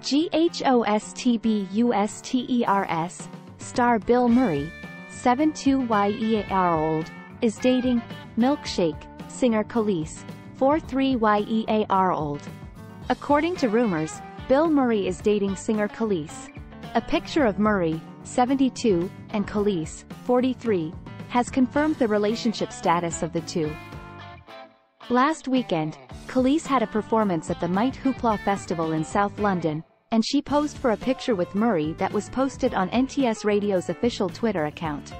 Ghostbusters star Bill Murray, 72-year-old, is dating Milkshake singer Kelis, 43-year-old. According to rumors, Bill Murray is dating singer Kelis. A picture of Murray, 72, and Kelis, 43, has confirmed the relationship status of the two. Last weekend, Kelis had a performance at the Might Hoopla Festival in South London, and she posed for a picture with Murray that was posted on NTS Radio's official Twitter account.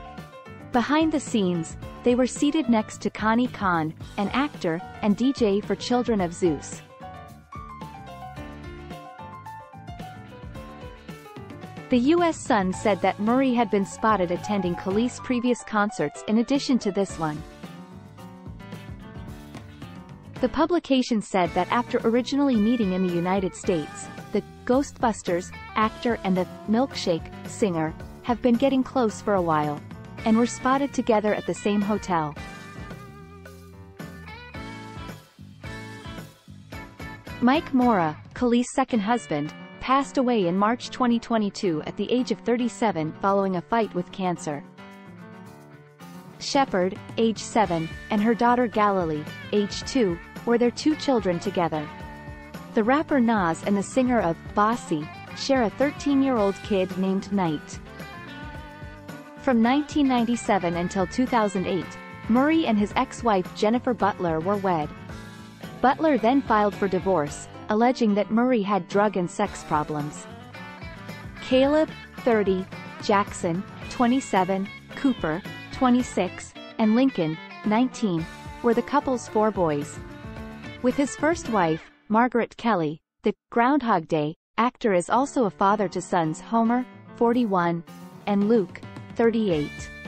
Behind the scenes, they were seated next to Connie Khan, an actor and DJ for Children of Zeus. The U.S. Sun said that Murray had been spotted attending Kelis' previous concerts in addition to this one. The publication said that after originally meeting in the United States, the Ghostbusters actor and the Milkshake singer have been getting close for a while, and were spotted together at the same hotel. Mike Mora, Kelis' second husband, passed away in March 2022 at the age of 37 following a fight with cancer. Shepard, age 7, and her daughter Galilee, age 2, were their two children together. The rapper Nas and the singer of Bossy share a 13-year-old kid named Night. From 1997 until 2008, Murray and his ex-wife Jennifer Butler were wed. Butler then filed for divorce, alleging that Murray had drug and sex problems. Caleb, 30, Jackson, 27, Cooper, 26, and Lincoln, 19, were the couple's four boys. With his first wife, Margaret Kelly, the Groundhog Day actor is also a father to sons Homer, 41, and Luke, 38.